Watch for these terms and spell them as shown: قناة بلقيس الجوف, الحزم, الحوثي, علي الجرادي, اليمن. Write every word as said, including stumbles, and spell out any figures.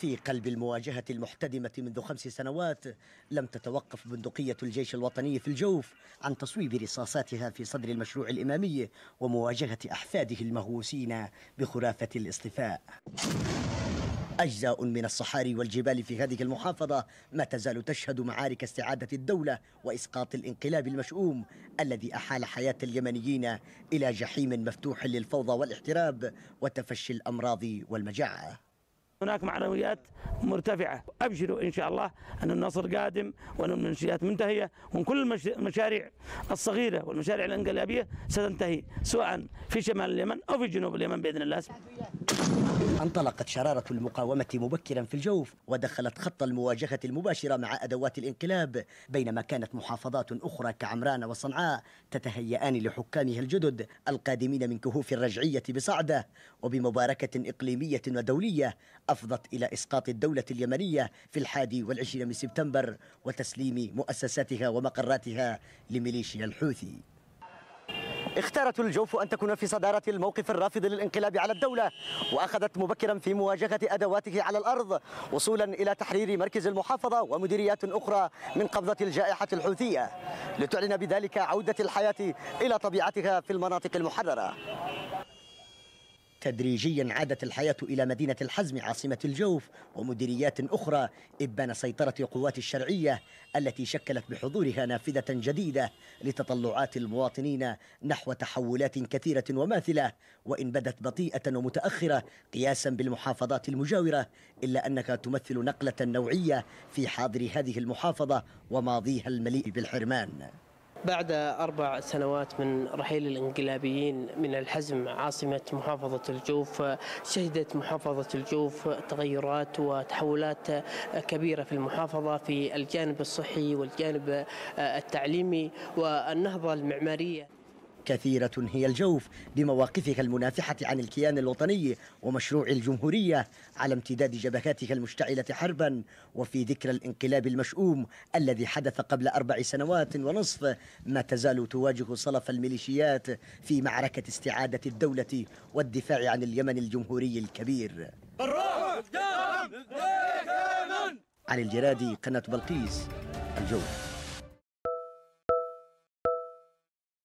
في قلب المواجهة المحتدمة منذ خمس سنوات لم تتوقف بندقية الجيش الوطني في الجوف عن تصويب رصاصاتها في صدر المشروع الإمامي ومواجهة أحفاده المهووسين بخرافة الاصطفاء. أجزاء من الصحاري والجبال في هذه المحافظة ما تزال تشهد معارك استعادة الدولة وإسقاط الانقلاب المشؤوم الذي أحال حياة اليمنيين إلى جحيم مفتوح للفوضى والاحتراب وتفشي الأمراض والمجاعة. هناك معنويات مرتفعة، أبشروا إن شاء الله أن النصر قادم وأن المنشيات منتهية وأن كل المشاريع الصغيرة والمشاريع الانقلابية ستنتهي سواء في شمال اليمن أو في جنوب اليمن بإذن الله. انطلقت شرارة المقاومة مبكرا في الجوف ودخلت خط المواجهة المباشرة مع أدوات الانقلاب، بينما كانت محافظات أخرى كعمران وصنعاء تتهيأان لحكامها الجدد القادمين من كهوف الرجعية بصعدة وبمباركة إقليمية ودولية أفضت إلى إسقاط الدولة اليمنية في الحادي والعشرين من سبتمبر وتسليم مؤسساتها ومقراتها لميليشيا الحوثي. اختارت الجوف أن تكون في صدارة الموقف الرافض للانقلاب على الدولة، وأخذت مبكرا في مواجهة أدواته على الأرض وصولا إلى تحرير مركز المحافظة ومديريات أخرى من قبضة الجائحة الحوثية لتعلن بذلك عودة الحياة إلى طبيعتها في المناطق المحررة. تدريجيا عادت الحياة إلى مدينة الحزم عاصمة الجوف ومديريات أخرى إبان سيطرة القوات الشرعية التي شكلت بحضورها نافذة جديدة لتطلعات المواطنين نحو تحولات كثيرة وماثلة، وإن بدت بطيئة ومتأخرة قياسا بالمحافظات المجاورة إلا أنها تمثل نقلة نوعية في حاضر هذه المحافظة وماضيها المليء بالحرمان. بعد أربع سنوات من رحيل الانقلابيين من الحزم عاصمة محافظة الجوف، شهدت محافظة الجوف تغيرات وتحولات كبيرة في المحافظة في الجانب الصحي والجانب التعليمي والنهضة المعمارية. كثيرة هي الجوف بمواقفها المنافحة عن الكيان الوطني ومشروع الجمهورية على امتداد جبهاتها المشتعلة حربا، وفي ذكرى الانقلاب المشؤوم الذي حدث قبل أربع سنوات ونصف ما تزال تواجه صلف الميليشيات في معركة استعادة الدولة والدفاع عن اليمن الجمهوري الكبير. علي الجرادي، قناة بلقيس، الجوف.